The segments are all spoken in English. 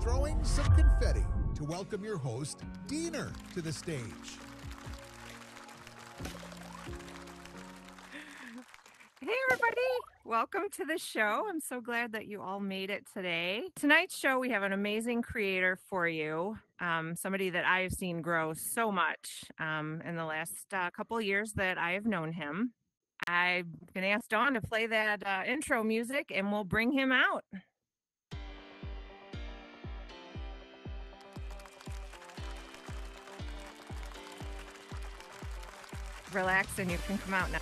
throwing some confetti to welcome your host, Deeenr, to the stage. Hey, everybody. Welcome to the show. I'm so glad that you all made it today. Tonight's show, we have an amazing creator for you, somebody that I've seen grow so much in the last couple of years that I've known him. I'm going to ask Dawn to play that intro music, and we'll bring him out. Relax, and you can come out now.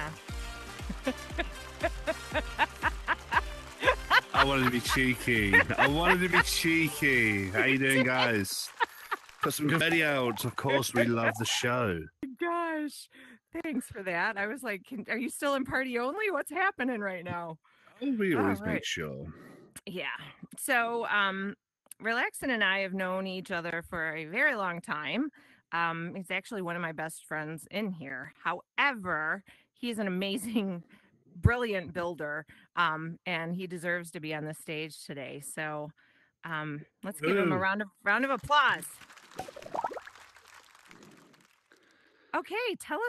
I wanted to be cheeky. How you doing, guys? Got some confetti out. Of course, we love the show. Gosh. Thanks for that. I was like, are you still in party only? What's happening right now? We always make sure. Yeah. So Relaxin and I have known each other for a very long time. He's actually one of my best friends in here. However, he's an amazing, brilliant builder, and he deserves to be on the stage today. So let's give him a round of applause. Okay, tell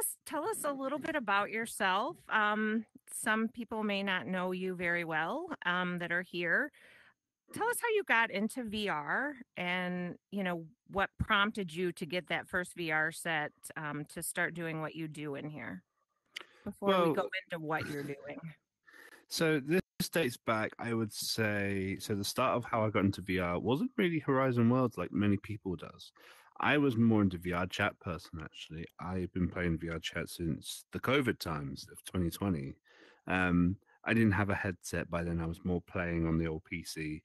us a little bit about yourself. Some people may not know you very well that are here. Tell us how you got into VR, and you know what prompted you to get that first VR set to start doing what you do in here. Before we go into what you're doing. So this dates back, I would say. So the start of how I got into VR wasn't really Horizon Worlds, like many people does. I was more into VR Chat person, actually. I've been playing VR Chat since the COVID times of 2020. I didn't have a headset by then. I was more playing on the old PC.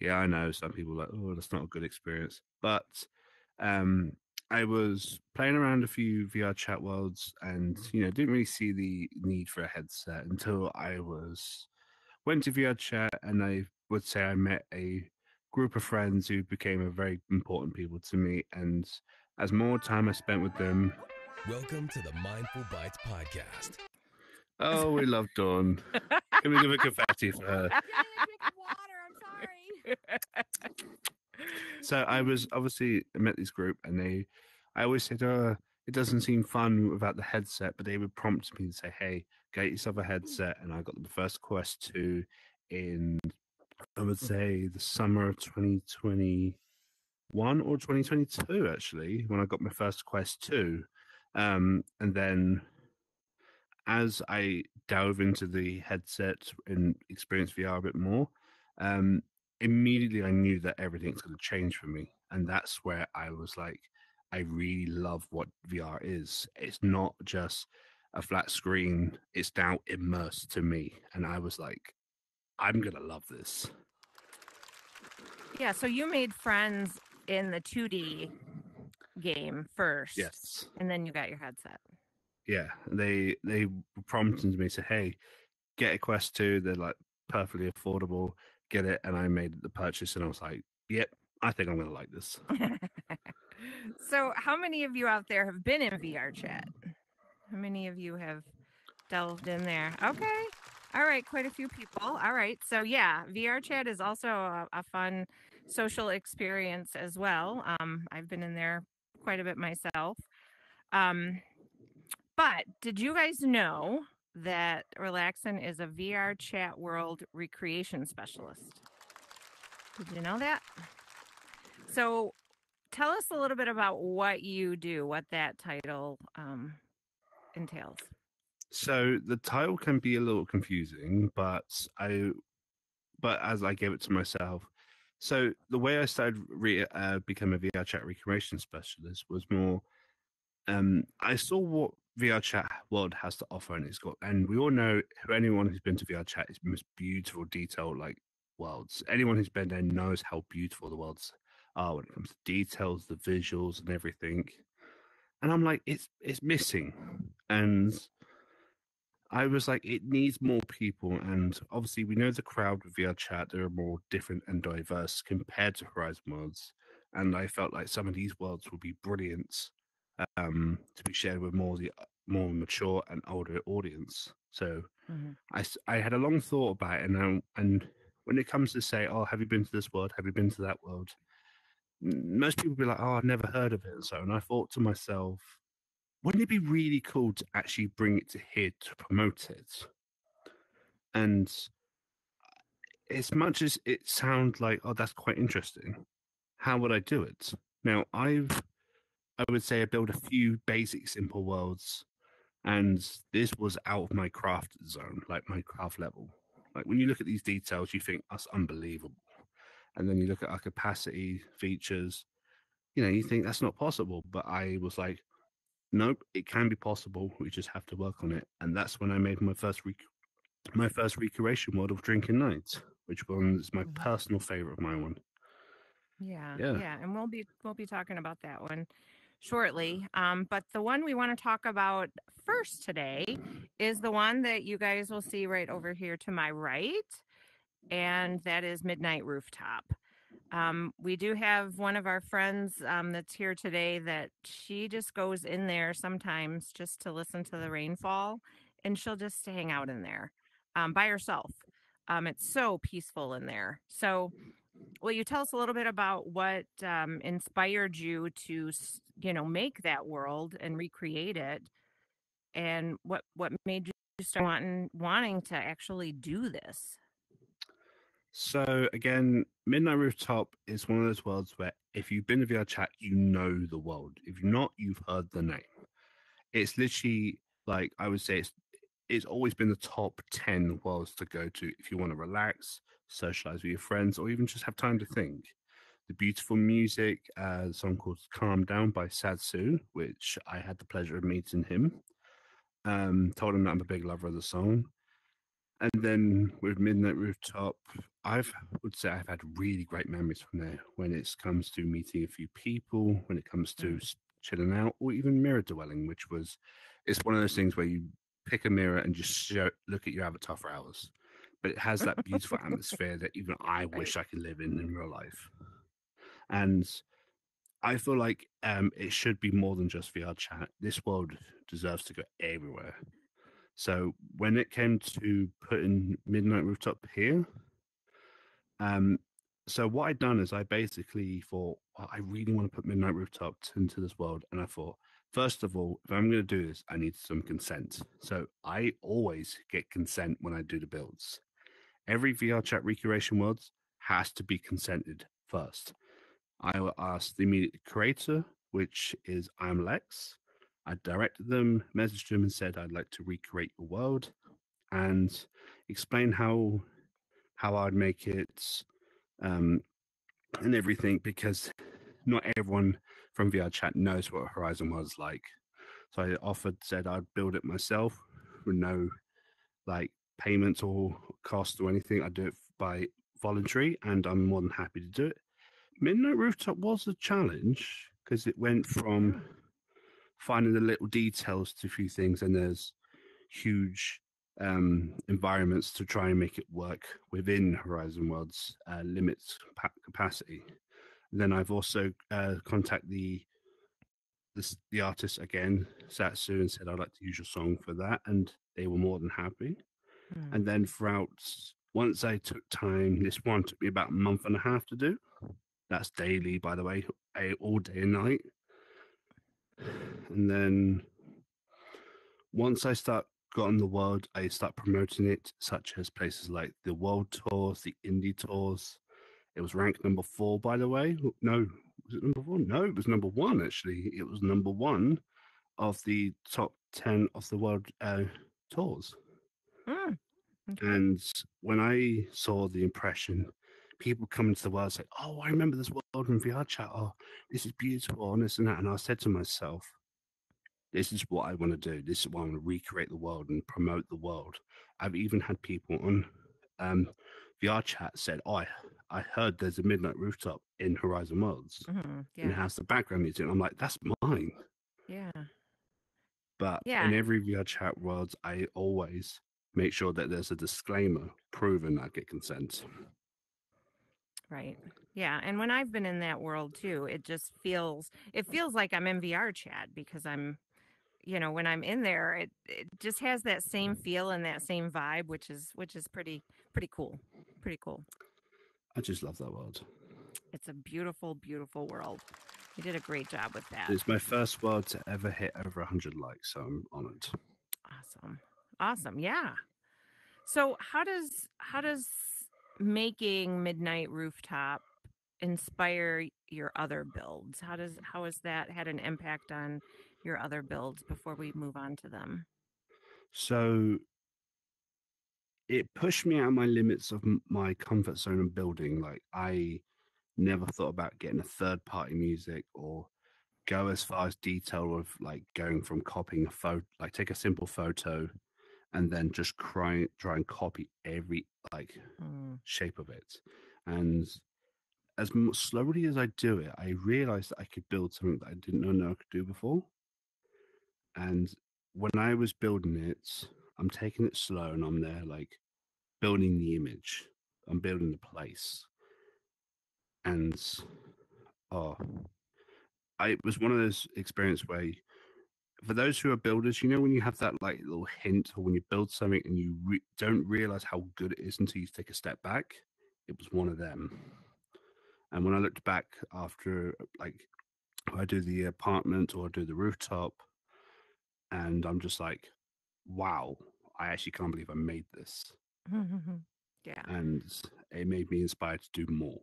Yeah, I know some people are like, oh, that's not a good experience. But I was playing around a few VR Chat worlds and, you know, didn't really see the need for a headset until I went to VR Chat, and I would say I met a group of friends who became a very important people to me, and as more time I spent with them. Welcome to the Mindful Bites podcast. Oh, we love Dawn. Can we give a confetti for her? Water, I'm sorry. So I was obviously met this group, and I always said, "Oh, it doesn't seem fun without the headset," but they would prompt me and say, "Hey, get yourself a headset." And I got the first Quest 2 in, I would say, the summer of 2021 or 2022, actually, when I got my first Quest 2. And then as I dove into the headset and experience VR a bit more, immediately I knew that everything's going to change for me. And that's where I was like, I really love what VR is. It's not just a flat screen. It's now immersed to me. And I was like, I'm going to love this. Yeah, so you made friends in the 2D game first. Yes. And then you got your headset. Yeah, they prompted me to, hey, get a Quest 2. They're like perfectly affordable. Get it. And I made the purchase, and I was like, yep, I think I'm going to like this. So how many of you out there have been in VR Chat? How many of you have delved in there? Okay. All right, quite a few people. All right, so yeah, VR Chat is also a fun social experience as well. I've been in there quite a bit myself. But did you guys know that Relaxin is a VR Chat World recreation specialist? Did you know that? So tell us a little bit about what you do, what that title entails. So the title can be a little confusing, but as I gave it to myself, so the way I started become a VR Chat recreation specialist was more, I saw what VR Chat World has to offer, and it's got, and we all know, who anyone who's been to VR Chat, is the most beautiful, detailed like worlds. Anyone who's been there knows how beautiful the worlds are when it comes to details, the visuals, and everything. And I'm like, it's missing, and I was like, it needs more people. And obviously we know the crowd with VR Chat, they're more different and diverse compared to Horizon Worlds. And I felt like some of these worlds would be brilliant to be shared with more mature and older audience. So I had a long thought about it. And when it comes to say, oh, have you been to this world? Have you been to that world? most people be like, oh, I've never heard of it. And so, and I thought to myself, wouldn't it be really cool to actually bring it to here to promote it? And as much as it sounds like, oh, that's quite interesting, how would I do it? Now, I would say I built a few basic simple worlds, and this was out of my craft zone, like my craft level. Like when you look at these details, you think that's unbelievable. And then you look at our capacity, features, you know, you think that's not possible. But I was like, nope, it can be possible. We just have to work on it. And that's when I made my first recreation world of Drinking Nights, which one is my personal favorite of my one. Yeah. And we'll be talking about that one shortly. But the one we want to talk about first today is the one that you guys will see right over here to my right, and that is Midnight Rooftop. We do have one of our friends that's here today that she just goes in there sometimes just to listen to the rainfall, and she'll just hang out in there by herself. It's so peaceful in there. So will you tell us a little bit about what inspired you to, you know, make that world and recreate it, and what made you start wanting to actually do this? So again, Midnight Rooftop is one of those worlds where if you've been to VR Chat, you know the world. If not, you've heard the name. It's literally, like, I would say it's always been the top 10 worlds to go to if you want to relax, socialize with your friends, or even just have time to think. The beautiful music, a song called Calm Down by Sad Sue, which I had the pleasure of meeting him. Told him that I'm a big lover of the song. And then with Midnight Rooftop, I would say I've had really great memories from there when it comes to meeting a few people, when it comes to chilling out, or even mirror dwelling, which was, it's one of those things where you pick a mirror and just look at your avatar for hours. But it has that beautiful atmosphere that even I wish I could live in real life. And I feel like it should be more than just VR Chat. This world deserves to go everywhere. So when it came to putting Midnight Rooftop here, so what I'd done is I basically thought, well, I really want to put Midnight Rooftop into this world. And I thought, first of all, if I'm going to do this, I need some consent. So I always get consent when I do the builds. Every VR Chat recreation worlds has to be consented first. I will ask the immediate creator, which is I'm Lex. I directed them, messaged them, and said I'd like to recreate the world, and explain how I'd make it and everything, because not everyone from VR Chat knows what Horizon was like. So I said I'd build it myself with no like payments or cost or anything. I do it by voluntary, and I'm more than happy to do it. Midnight Rooftop was a challenge because it went from finding the little details to a few things, and there's huge environments to try and make it work within Horizon Worlds limits capacity. And then I've also contacted the artist again, Satsu, and said I'd like to use your song for that, and they were more than happy. And then throughout, once I took time, this one took me about a month and a half to do. That's daily, by the way, all day and night. And then once I got in the world, I start promoting it, such as places like the world tours, the indie tours. It was ranked number 4, by the way. No, was it number 4? No, it was number 1, actually. It was number 1 of the top 10 of the world tours. Oh, okay. And when I saw the impression, people coming to the world say, oh, I remember this world in VR Chat. Oh, this is beautiful, and this and that. And I said to myself, this is what I want to do. This is what I want to recreate the world and promote the world. I've even had people on VR Chat said, oh, I heard there's a Midnight Rooftop in Horizon Worlds. Yeah. And it has the background music. And I'm like, that's mine. Yeah. But in every VR Chat worlds, I always make sure that there's a disclaimer proving I get consent. Right. Yeah. And when I've been in that world too, it just feels like I'm in VR Chat, because I'm, you know, when I'm in there, it just has that same feel and that same vibe, which is pretty cool. I just love that world. It's a beautiful, beautiful world. You did a great job with that. It's my first world to ever hit over 100 likes, so I'm honored. Awesome. Awesome. Yeah. So how does making Midnight Rooftop inspire your other builds? How has that had an impact on your other builds before we move on to them? So it pushed me out of my limits of my comfort zone of building. Like, I never thought about getting a third party music or go as far as detail of like going from copying a photo, like take a simple photo and then just try and copy every like shape of it. And as slowly as I do it, I realized that I could build something that I didn't know I could do before. And when I was building it, I'm taking it slow and I'm there like building the image. I'm building the place. And it was one of those experiences where, for those who are builders, you know when you have that like little hint, or when you build something and you don't realize how good it is until you take a step back? It was one of them. And when I looked back after, like, I do the apartment or I do the rooftop, and I'm just like, wow, I actually can't believe I made this. Yeah. And it made me inspired to do more.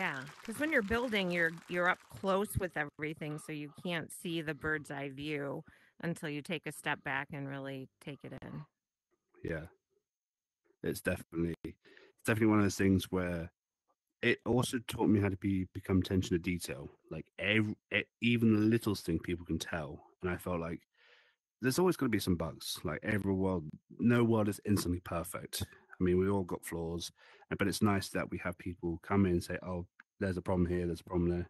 Yeah, because when you're building, you're up close with everything, so you can't see the bird's eye view until you take a step back and really take it in. Yeah, it's definitely one of those things where it also taught me how to become attention to detail. Like even the littlest thing people can tell, and I felt like there's always going to be some bugs. Like no world is instantly perfect. I mean, we all got flaws, but it's nice that we have people come in and say, oh, there's a problem here, there's a problem there.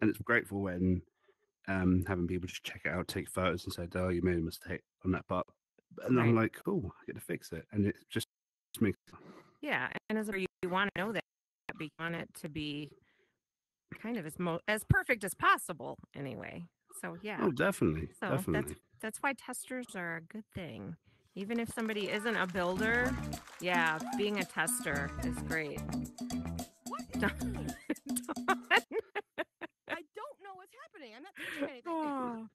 And it's grateful when having people just check it out, take photos and say, oh, you made a mistake on that part. And right. I'm like, cool, I get to fix it. And it just makes sense. Yeah, and as you want to know that, you want it to be kind of as perfect as possible anyway. So, yeah. Oh, definitely. So definitely. That's why testers are a good thing. Even if somebody isn't a builder, yeah, being a tester is great. What is happening? I don't know what's happening. I'm not touching anything. Oh,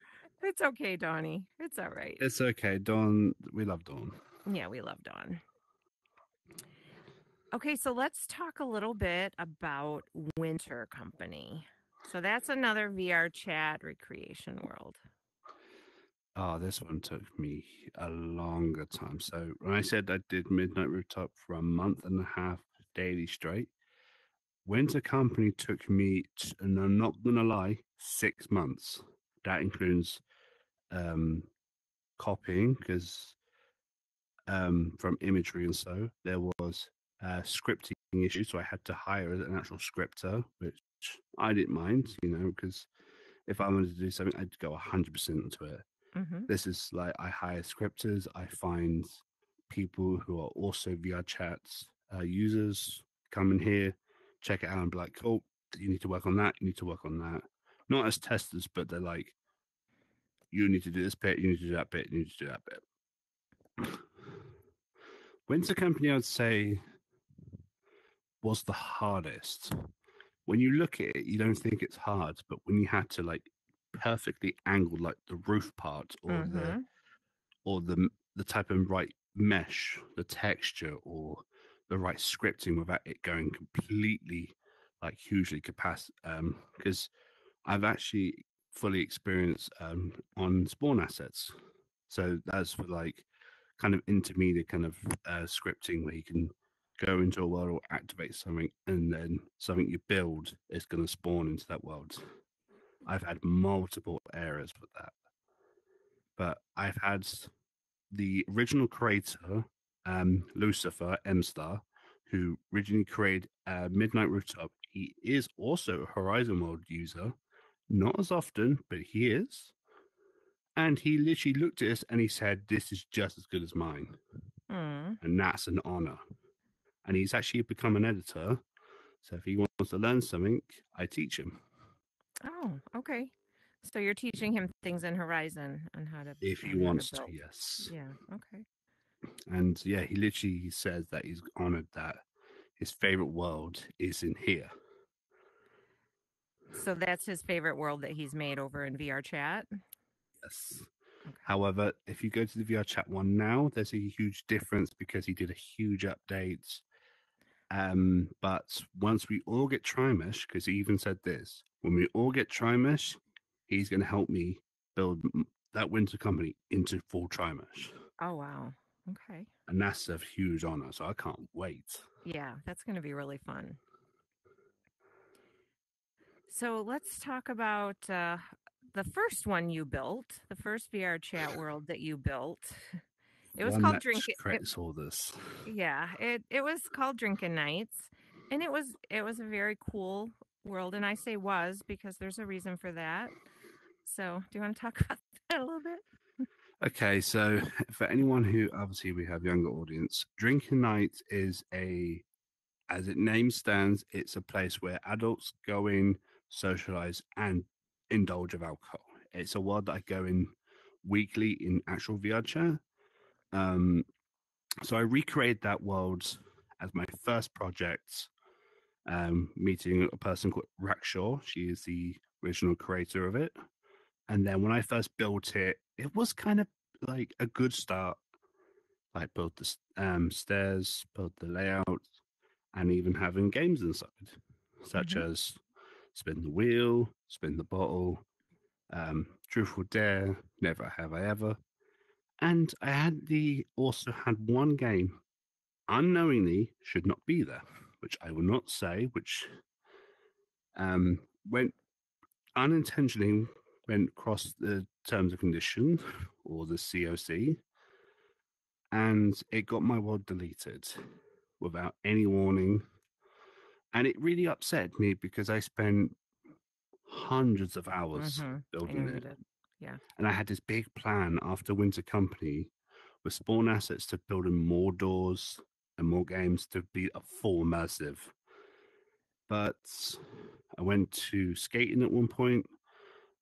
it's okay, Donnie. It's all right. It's okay, Dawn. We love Dawn. Yeah, we love Dawn. Okay, so let's talk a little bit about Winter Company. So that's another VR chat recreation world. Oh, this one took me a longer time. So when I said I did Midnight Rooftop for a month and a half daily straight, Winter Company took me, and I'm not going to lie, 6 months. That includes copying, because from imagery and so, there was scripting issues. So I had to hire an actual scripter, which I didn't mind, because if I wanted to do something, I'd go 100% into it. Mm-hmm. This is like, I hire scripters, I find people who are also VR chats users, come in here, check it out and be like, oh, you need to work on that, you need to work on that. Not as testers, but they're like, you need to do this bit, you need to do that bit, you need to do that bit. Winter Company, I would say, was the hardest. When you look at it, you don't think it's hard, but when you had to like perfectly angled like the roof part or the type of right mesh, the texture or the right scripting without it going completely like hugely capacity, because I've actually fully experienced on spawn assets, so that's for like kind of intermediate kind of scripting where you can go into a world or activate something and then something you build is going to spawn into that world. I've had multiple errors with that. But I've had the original creator, Lucifer M-Star, who originally created Midnight Rooftop. He is also a Horizon World user. Not as often, but he is. And he literally looked at us and he said, this is just as good as mine. Mm. And that's an honor. And he's actually become an editor. So if he wants to learn something, I teach him. Oh, okay. So you're teaching him things in Horizon on how to. If he wants to, yes. Yeah. Okay. And yeah, he literally says that he's honored that his favorite world is in here. So that's his favorite world that he's made over in VR Chat? Yes. Okay. However, if you go to the VR Chat one now, there's a huge difference because he did a huge update. But once we all get Trimesh, because he even said this, when we all get Trimesh, he's going to help me build that Winter Company into full Trimesh. Oh, wow. Okay. And that's a huge honor, so I can't wait. Yeah, that's going to be really fun. So let's talk about the first one you built, the first VR Chat world that you built. It was called Drinking Nights. Yeah, it was called Drinking Nights, and it was a very cool world, and I say was because there's a reason for that. So do you want to talk about that a little bit? Okay, so for anyone who, obviously we have younger audience, Drinking Nights is a, as its name stands, it's a place where adults go in, socialize, and indulge of alcohol. It's a world that I go in weekly in actual VR Chat. So I recreated that world as my first project, meeting a person called Rakshaw. She is the original creator of it. And then when I first built it, it was kind of like a good start. Like build the stairs, build the layout, and even having games inside, such as spin the wheel, spin the bottle, truth or dare, never have I ever. And I also had one game unknowingly should not be there, which I will not say, which went unintentionally went across the terms of condition or the COC, and it got my world deleted without any warning. And it really upset me because I spent hundreds of hours building it. Yeah. And I had this big plan after Winter Company with spawn assets to build in more doors and more games to be a full immersive. But I went to skating at one point,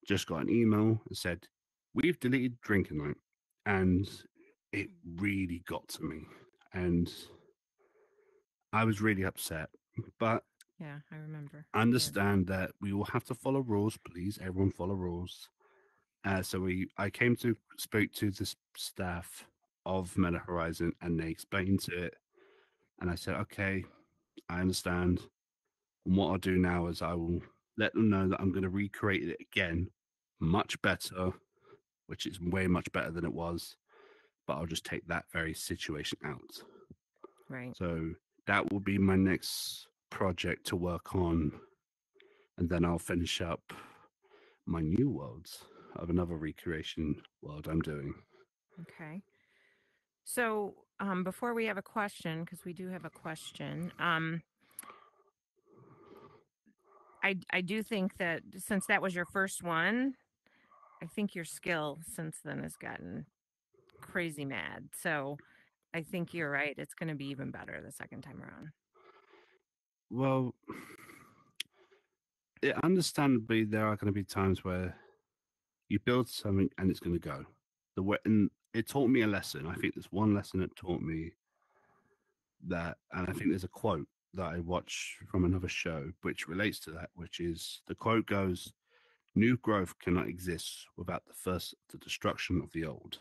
just got an email and said, "We've deleted Drinking Night." And it really got to me. And I was really upset. But yeah, I remember. Understand that we all have to follow rules, please. Everyone follow rules. So I came to speak to the staff of Meta Horizon, and they explained to it. And I said, "Okay, I understand. And what I'll do now is I will let them know that I'm going to recreate it again, much better, which is way much better than it was. But I'll just take that very situation out." Right. So that will be my next project to work on, and then I'll finish up my new worlds of another recreation world I'm doing. Okay. So before we have a question, because we do have a question, I do think that since that was your first one, I think your skill since then has gotten crazy mad. So I think you're right. It's going to be even better the second time around. Well, understandably, there are going to be times where you build something and it's going to go. And it taught me a lesson. I think there's one lesson it taught me that, and I think there's a quote that I watched from another show which relates to that, which is the quote goes, "New growth cannot exist without the destruction of the old."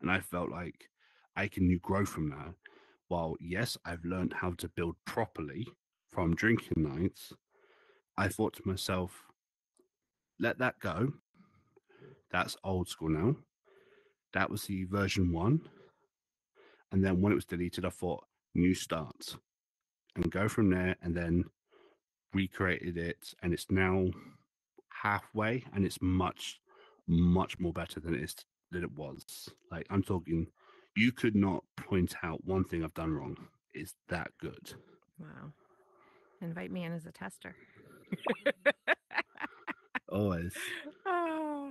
And I felt like I can new grow from that. While, yes, I've learned how to build properly from Drinking Nights, I thought to myself, let that go. That's old school now. That was the version 1. And then when it was deleted, I thought new starts and go from there, and then recreated it. And it's now halfway, and it's much, much more better than it was. Like, I'm talking, you could not point out one thing I've done wrong. It's that good. Wow. Invite me in as a tester. Always. Oh,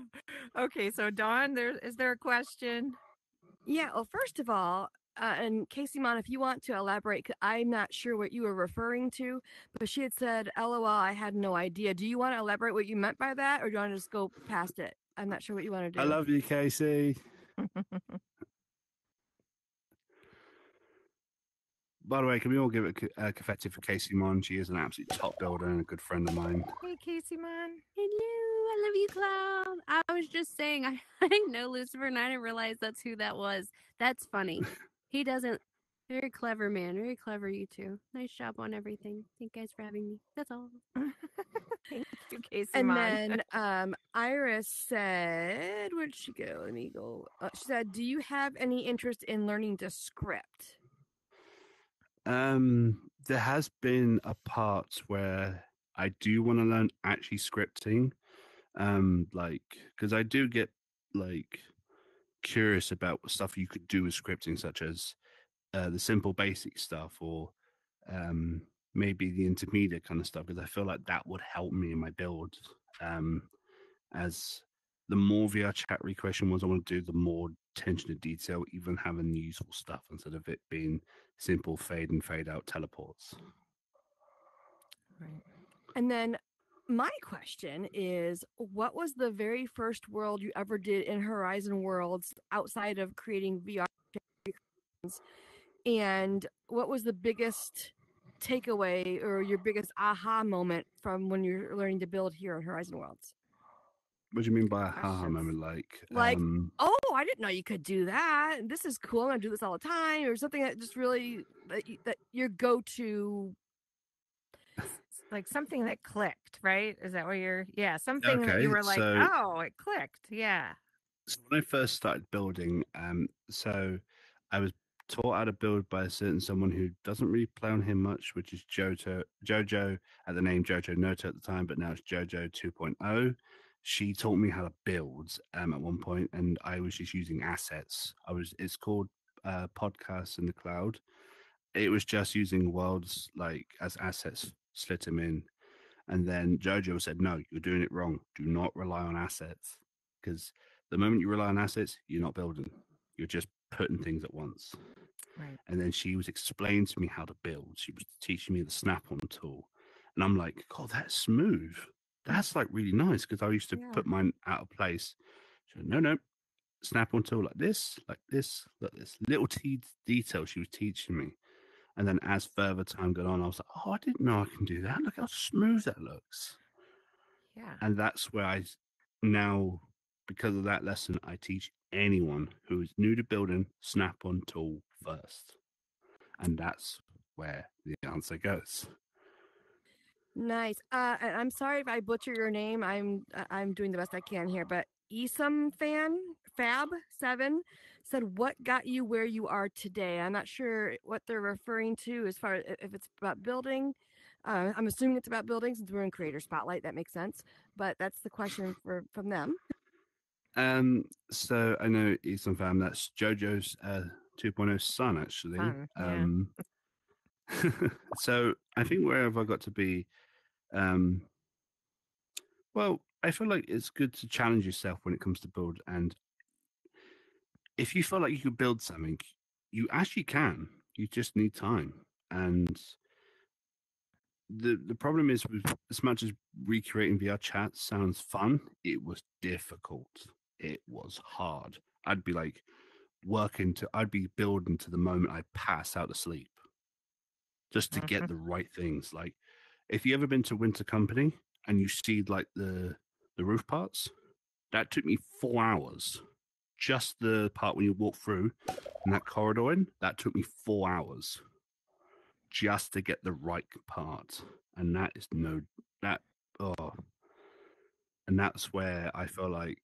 okay. So, Dawn, is there a question? Yeah. Well, first of all, and Casey Mon, if you want to elaborate, I'm not sure what you were referring to, but she had said, "LOL, I had no idea." Do you want to elaborate what you meant by that, or do you want to just go past it? I'm not sure what you want to do. I love you, Casey. By the way, can we all give it a confetti for Casey Mon? She is an absolute top builder and a good friend of mine. Hey, Casey Mon. Hello. I love you, Cloud. I was just saying, I didn't know Lucifer, and I didn't realize that's who that was. That's funny. He doesn't. Very clever, man. Very clever, you two. Nice job on everything. Thank you guys for having me. That's all. Thank you, Casey. And then Iris said, where'd she go? Let me go. She said, do you have any interest in learning to script? There has been a part where I do want to learn actually scripting. Because I do get curious about what stuff you could do with scripting, such as the simple basic stuff, or maybe the intermediate kind of stuff, because I feel like that would help me in my build. As the more VR chat requestion was I want to do, the more attention to detail, even having the useful stuff instead of it being simple fade in, fade out teleports. Right. And then my question is, what was the very first world you ever did in Horizon Worlds outside of creating VR chat? And what was the biggest takeaway or your biggest aha moment from when you're learning to build here in Horizon Worlds? What do you mean by aha moment? Oh, I didn't know you could do that. This is cool. I'm going to do this all the time. Or something that just really, that your go-to. Like something that clicked, right? Is that where you're, yeah, something okay, that you were like, so, oh, it clicked. Yeah. So when I first started building, so I was taught how to build by a certain someone who doesn't really play on him much, which is Jojo at the name Jojo Noto at the time, but now it's Jojo 2.0. She taught me how to build at one point, and I was just using assets. It's called Podcasts in the Cloud. It was just using worlds as assets, slit them in, and then Jojo said, "No, you're doing it wrong. Do not rely on assets, because the moment you rely on assets, you're not building. You're just putting things at once." Right. And then she was explaining to me how to build. She was teaching me the snap-on tool. And I'm like, God, that's smooth. That's really nice, because I used to put mine out of place. She said, no, snap-on tool like this. Little detail she was teaching me. And then as further time got on, I was like, oh, I didn't know I can do that. Look how smooth that looks. Yeah. And that's where I now, because of that lesson, I teach anyone who is new to building snap-on tool first, and that's where the answer goes. Nice. And I'm sorry if I butcher your name. I'm doing the best I can here, but Esam Fan Fab7 said, "What got you where you are today?" I'm not sure what they're referring to as far as if it's about building. I'm assuming it's about building since we're in Creator Spotlight. That makes sense, but that's the question from them. So I know Esam Fam, that's Jojo's 2.0 son, actually. So I think wherever I got to be, well, I feel like it's good to challenge yourself when it comes to build, and if you feel like you could build something, you actually can. You just need time. And the problem is, with as much as recreating VR chat sounds fun, it was difficult. It was hard. I'd be I'd be building to the moment I pass out of sleep, just to get the right things. Like, if you ever been to Winter Company and you see the roof parts, that took me 4 hours. Just the part when you walk through and that corridor in, that took me 4 hours just to get the right part. And that's where I feel like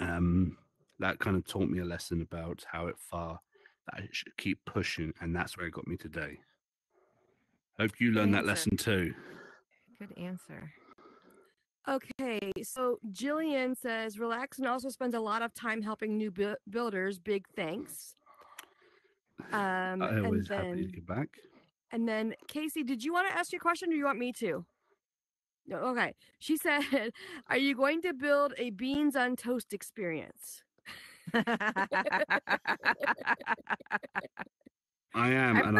that kind of taught me a lesson about that I should keep pushing, and that's where it got me today. Hope you learned that lesson too. Good answer. Okay, so Jillian says, Relaxin also spends a lot of time helping new builders. Big thanks. I always happy to get back. And then, Casey, did you want to ask your question, or you want me to? No, okay. She said, are you going to build a beans on toast experience? I am, and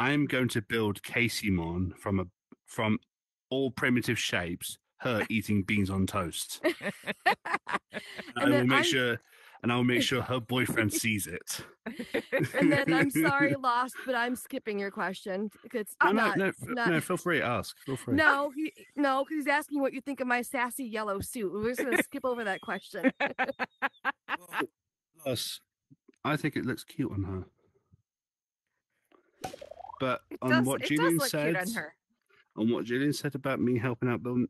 I'm going to build Casey Mon from all primitive shapes, her eating beans on toast. And I will make sure and I'll make sure her boyfriend sees it. And then, I'm sorry, Lost, but I'm skipping your question. No, feel free to ask. Feel free. No, because he's asking what you think of my sassy yellow suit. We're just going to skip over that question. Plus, I think it looks cute on her. But on what Jillian said about me helping out building,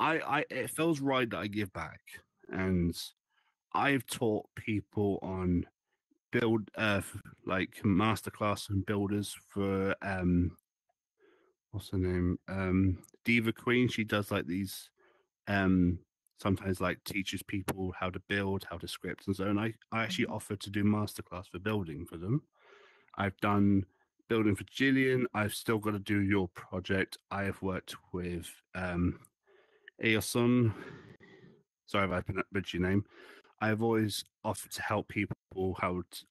it feels right that I give back. And I've taught people on build, like masterclass and builders for, what's her name? Diva Queen. She does like these, sometimes like teaches people how to build, how to script and so on. I actually offered to do masterclass for building for them. I've done building for Jillian. I've still got to do your project. I have worked with Eosun. Sorry if I butchered your name. I've always offered to help people.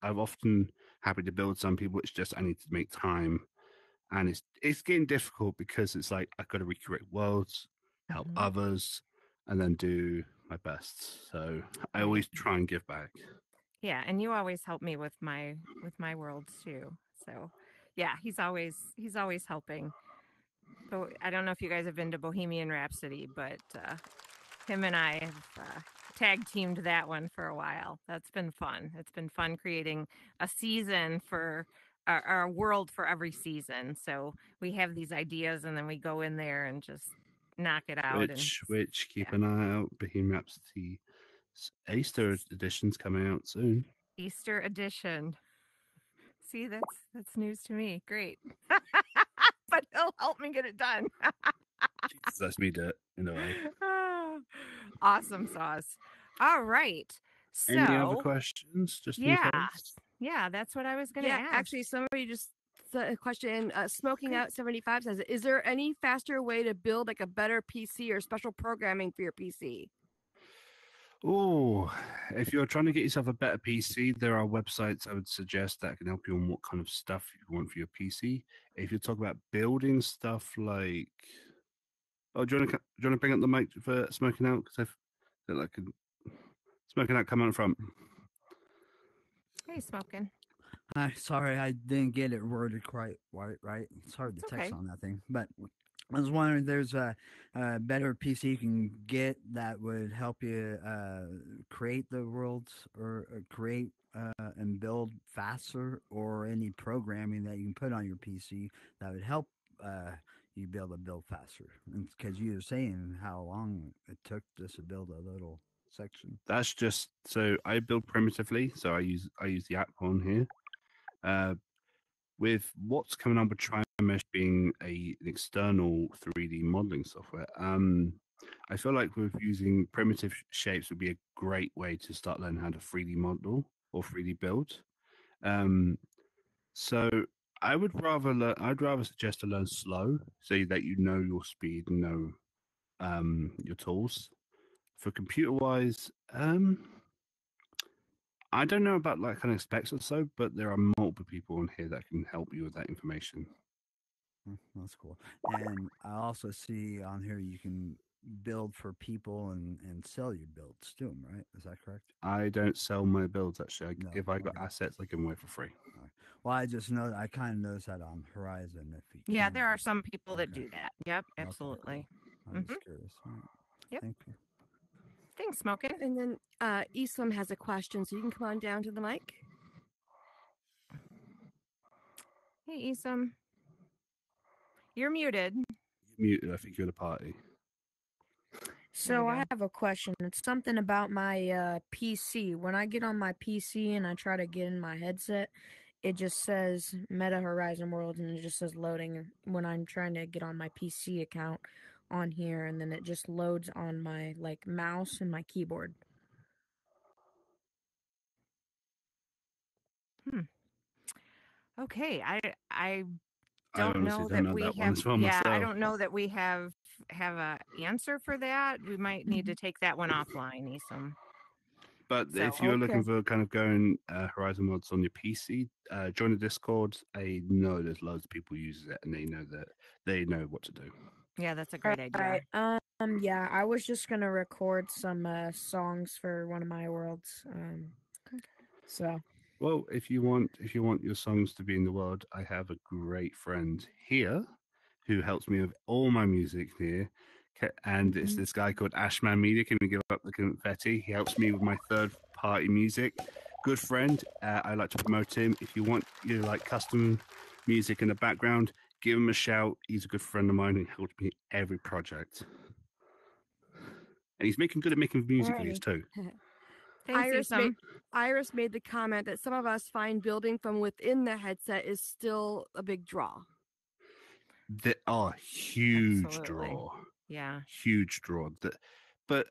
I'm often happy to build some people. It's just I need to make time, and it's getting difficult because it's like I've got to recreate worlds, help others, and then do my best. So I always try and give back. Yeah, and you always help me with my worlds too. So yeah, he's always helping. But I don't know if you guys have been to Bohemian Rhapsody, but him and I have tag teamed that one for a while. That's been fun. It's been fun creating a season for our world for every season. So we have these ideas, and then we go in there and just knock it out. Keep an eye out. Bohemian Rhapsody Easter edition's coming out soon. Easter edition. See, that's news to me. Great. But he'll help me get it done. Jesus, that's me do it in a way. Awesome sauce. All right. So, any other questions? Just yeah, that's what I was going to ask. Actually, somebody just a question. Smoking Out 75 says, "Is there any faster way to build like a better PC or special programming for your PC?" Oh, if you're trying to get yourself a better PC, there are websites I would suggest that can help you on what kind of stuff you want for your PC. If you're talking about building stuff like, oh, do you want to bring up the mic for Smoking Out? Because I feel like Smoking Out, come on from. Hey, Smoking. Hi, sorry, I didn't get it worded quite right. It's hard to text on that thing, but I was wondering if there's a better PC you can get that would help you create the worlds or create and build faster, or any programming that you can put on your PC that would help you be able to build faster. Because you were saying how long it took just to build a little section. That's just so I build primitively. So I use the app on here. With what's coming on with Trimesh being an external 3D modeling software, I feel like with using primitive shapes would be a great way to start learning how to 3D model or 3D build. So I would rather suggest to learn slow, so that you know your speed and know your tools. For computer-wise, I don't know about like kind of specs or so, but there are multiple people on here that can help you with that information. That's cool. And I also see on here you can build for people and sell your builds to them, right? Is that correct? I don't sell my builds, actually. If I got assets, I give them away for free. Right. Well, I just know I kind of noticed that on Horizon. There are some people that do that. Yep, absolutely. Okay. I'm just curious. All right. Yep. Thank you. Thanks, Smoking. And then Islam has a question, so you can come on down to the mic. Hey, Islam. You're muted. You're muted. I think you're at a party. So I have a question. It's something about my PC. When I get on my PC and I try to get in my headset, it just says Meta Horizon Worlds, and it just says loading when I'm trying to get on my PC account on here, and then it just loads on my like mouse and my keyboard. Okay, I don't know that we have a answer for that. We might need to take that one offline, Isam. But so, if you're looking for kind of going Horizon Worlds on your PC, join the Discord. I know there's loads of people who use it, and they know what to do. Yeah, that's a great idea. All right. Yeah, I was just gonna record some songs for one of my worlds. So. Well, if you want your songs to be in the world, I have a great friend here who helps me with all my music here, and it's this guy called Ashman Media. Can we give up the confetti? He helps me with my third-party music. Good friend. I like to promote him. If you want custom music in the background, give him a shout. He's a good friend of mine and he helped me every project. And he's good at making music videos too. Iris made the comment that some of us find building from within the headset is still a big draw. They are huge. Absolutely. Draw. Yeah. Huge draw. But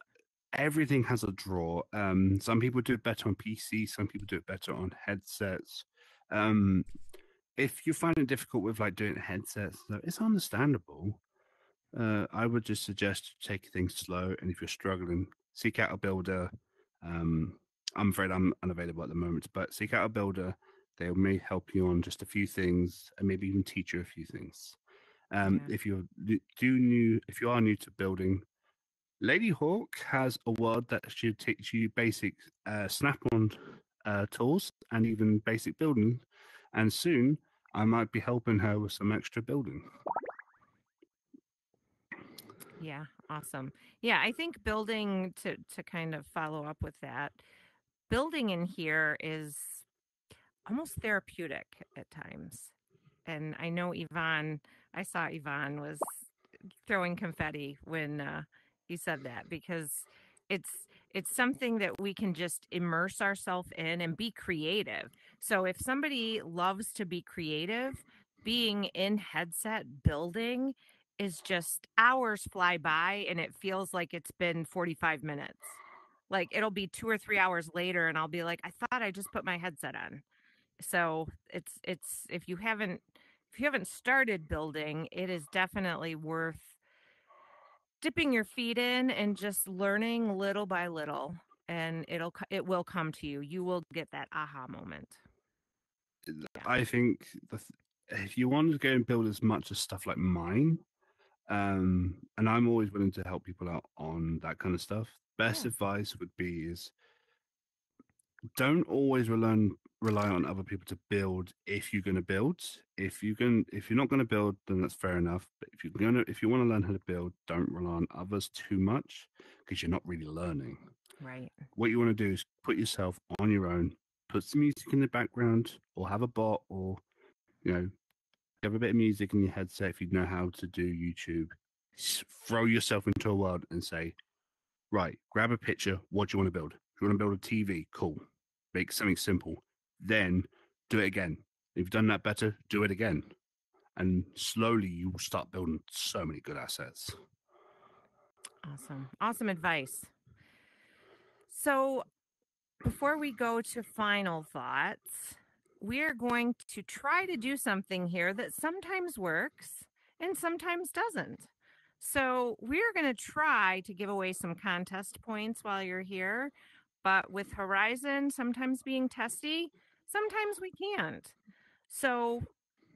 everything has a draw. Some people do it better on PC. Some people do it better on headsets. If you find it difficult with doing headsets, though, it's understandable. I would just suggest take things slow. And if you're struggling, seek out a builder. I'm afraid I'm unavailable at the moment, but seek out a builder. They may help you on just a few things and maybe even teach you a few things. If you are new to building, Lady Hawk has a world that should teach you basic snap-on tools and even basic building. And soon I might be helping her with some extra building. Yeah, awesome. Yeah, I think building, to kind of follow up with that, building in here is almost therapeutic at times. And I know I saw Yvonne was throwing confetti when you said that, because it's something that we can just immerse ourselves in and be creative. So if somebody loves to be creative, being in headset building is just, hours fly by and it feels like it's been 45 minutes. Like it'll be 2 or 3 hours later and I'll be like, I thought I just put my headset on. So it's if you haven't started building, it is definitely worth dipping your feet in and just learning little by little, and it will come to you. You will get that aha moment. Yeah. I think if you want to go and build as much as stuff like mine, and I'm always willing to help people out on that kind of stuff. Best advice would be is don't always rely on other people to build. If you're going to build, if you're not going to build, then that's fair enough. But if you want to learn how to build, don't rely on others too much, because you're not really learning. Right. What you want to do is put yourself on your own, put some music in the background, or have a bot, or have a bit of music in your headset if you know how to do YouTube. Throw yourself into a world and say, right, grab a picture. What do you want to build? Do you want to build a TV? Cool. Make something simple. Then do it again. If you've done that better, do it again. And slowly you will start building so many good assets. Awesome. Awesome advice. So before we go to final thoughts, we're going to try to do something here that sometimes works and sometimes doesn't. So we're going to try to give away some contest points while you're here. But with Horizon sometimes being testy, sometimes we can't. So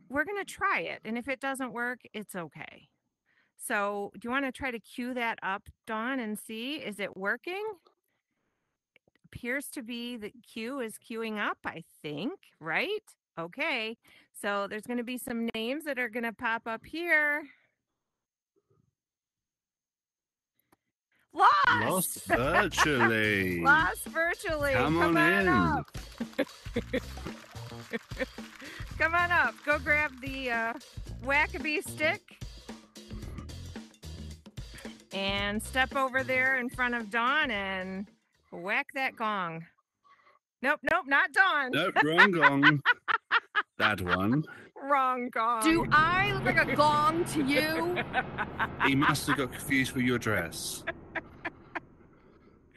we're going to try it. And if it doesn't work, it's okay. So do you want to try to cue that up, Dawn, and see? Is it working? It appears to be the cue is queuing up, I think, right? Okay. So there's going to be some names that are going to pop up here. Lost virtually. Lost virtually. Come on up. Come on up. Go grab the Wackabee stick and step over there in front of Dawn and whack that gong. Nope, not Dawn. Nope, wrong gong. That one. Wrong gong. Do I look like a gong to you? He must have got confused with your dress.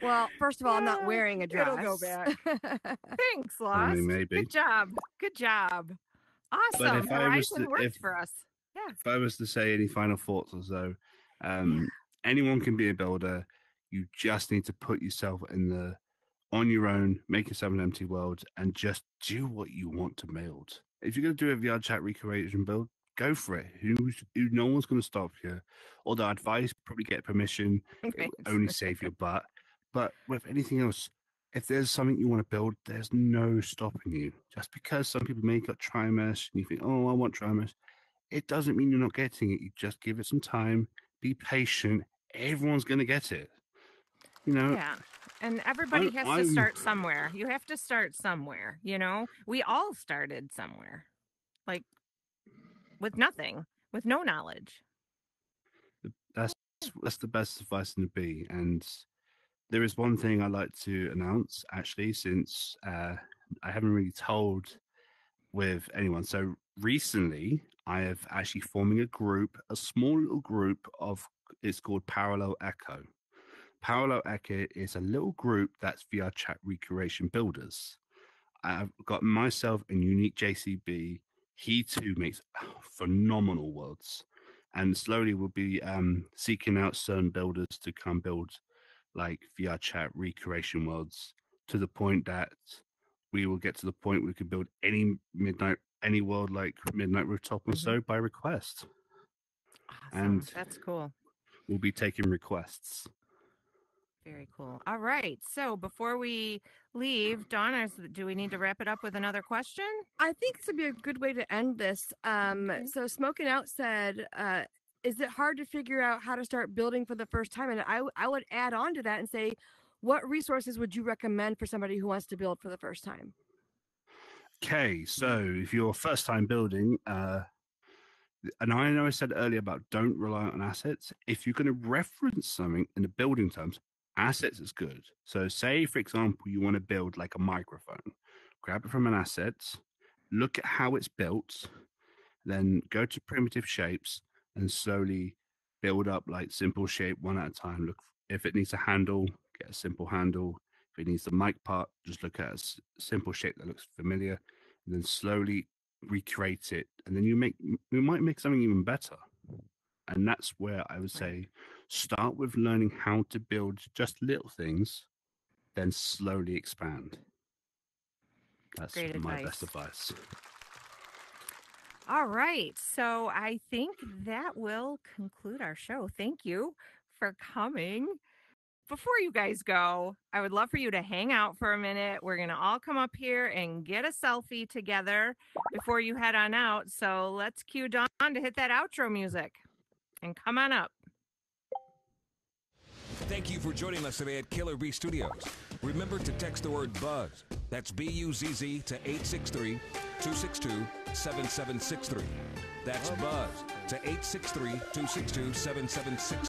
Well, first of all, I'm not wearing a dress. It'll go back. Thanks, Lost. Maybe. Good job. Awesome. Horizon worked for us. Yeah. If I was to say any final thoughts or so, anyone can be a builder. You just need to put yourself on your own, make yourself an empty world, and just do what you want to build. If you're going to do a VR chat recreation build, go for it. No one's going to stop you. Although I'd advise probably get permission. Okay. It will only save your butt. But with anything else, if there's something you want to build, there's no stopping you. Just because some people may got Trimesh and you think, oh, I want Trimesh, it doesn't mean you're not getting it. You just give it some time, be patient. Everyone's going to get it. You know? Yeah. And everybody has to start somewhere. You have to start somewhere, you know? We all started somewhere. Like, with nothing, with no knowledge. That's the best advice to be. And there is one thing I'd like to announce, actually, since I haven't really told with anyone. So recently, I have actually forming a group, a small little group of, it's called Parallel Echo. Parallel Echo is a little group that's VR Chat recreation builders. I've got myself and Unique JCB. He too makes phenomenal worlds, and slowly we'll be seeking out certain builders to come build like VR Chat recreation worlds to the point that we will get to the point we could build any world like Midnight Rooftop or so by request. Awesome. And that's cool. We'll be taking requests. Very cool. All right. So before we leave, Donna, do we need to wrap it up with another question? I think this would be a good way to end this. So Smoking Out said, is it hard to figure out how to start building for the first time? And I would add on to that and say, what resources would you recommend for somebody who wants to build for the first time? Okay. So if you're first time building, and I know I said earlier about don't rely on assets. If you're going to reference something in the building terms, assets is good. So say, for example, you want to build like a microphone. Grab it from an asset, look at how it's built, then go to primitive shapes and slowly build up like simple shape one at a time. Look, if it needs a handle, get a simple handle. If it needs the mic part, just look at a simple shape that looks familiar and then slowly recreate it. And then you might make something even better. And that's where I would say start with learning how to build just little things, then slowly expand. That's my best advice. All right. So I think that will conclude our show. Thank you for coming. Before you guys go, I would love for you to hang out for a minute. We're going to all come up here and get a selfie together before you head on out. So let's cue Dawn to hit that outro music. And come on up. Thank you for joining us today at Killer Bee Studios. Remember to text the word BUZZ, that's B-U-Z-Z, to 863-262-7763. That's BUZZ to 863-262-7763.